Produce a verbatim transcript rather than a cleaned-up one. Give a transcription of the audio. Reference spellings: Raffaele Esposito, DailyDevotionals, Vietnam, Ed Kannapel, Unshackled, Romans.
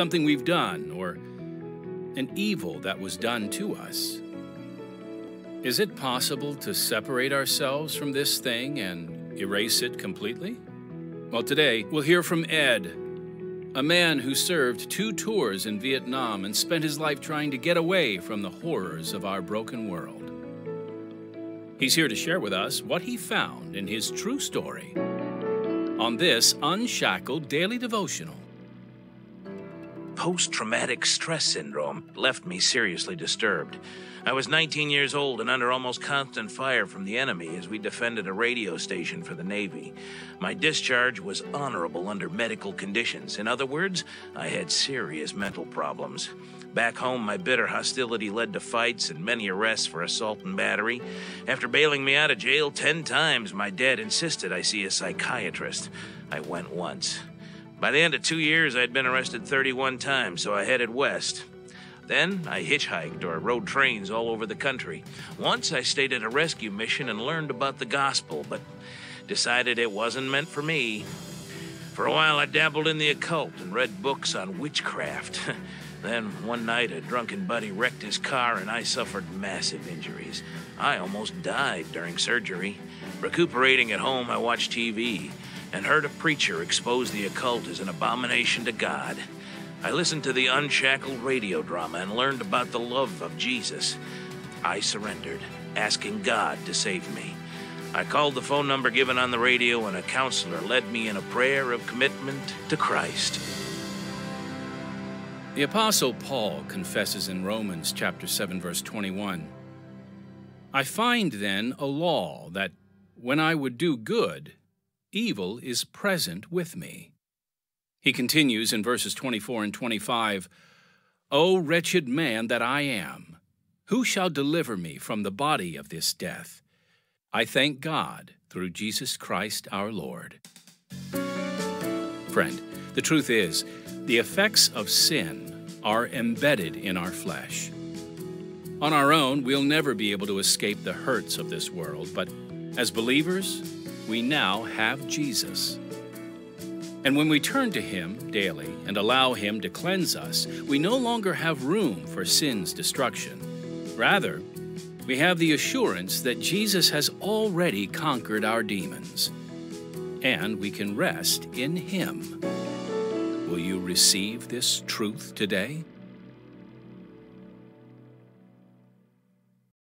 something we've done, or an evil that was done to us. Is it possible to separate ourselves from this thing and erase it completely? Well, today we'll hear from Ed, a man who served two tours in Vietnam and spent his life trying to get away from the horrors of our broken world. He's here to share with us what he found in his true story on this Unshackled Daily Devotional. Post-traumatic stress syndrome left me seriously disturbed. I was nineteen years old and under almost constant fire from the enemy as we defended a radio station for the Navy. My discharge was honorable under medical conditions. In other words, I had serious mental problems. Back home, my bitter hostility led to fights and many arrests for assault and battery. After bailing me out of jail ten times, my dad insisted I see a psychiatrist. I went once. By the end of two years, I'd been arrested thirty-one times, so I headed west. Then I hitchhiked or rode trains all over the country. Once I stayed at a rescue mission and learned about the gospel, but decided it wasn't meant for me. For a while, I dabbled in the occult and read books on witchcraft. Then one night, a drunken buddy wrecked his car and I suffered massive injuries. I almost died during surgery. Recuperating at home, I watched T V and heard a preacher expose the occult as an abomination to God. I listened to the Unshackled radio drama and learned about the love of Jesus. I surrendered, asking God to save me. I called the phone number given on the radio, and a counselor led me in a prayer of commitment to Christ. The Apostle Paul confesses in Romans chapter seven, verse twenty-one, "I find then a law that when I would do good, evil is present with me." He continues in verses twenty-four and twenty-five, "O wretched man that I am, who shall deliver me from the body of this death? I thank God through Jesus Christ our Lord." Friend, the truth is, the effects of sin are embedded in our flesh. On our own, we'll never be able to escape the hurts of this world, but as believers, we now have Jesus. And when we turn to Him daily and allow Him to cleanse us, we no longer have room for sin's destruction. Rather, we have the assurance that Jesus has already conquered our demons, and we can rest in Him. Will you receive this truth today?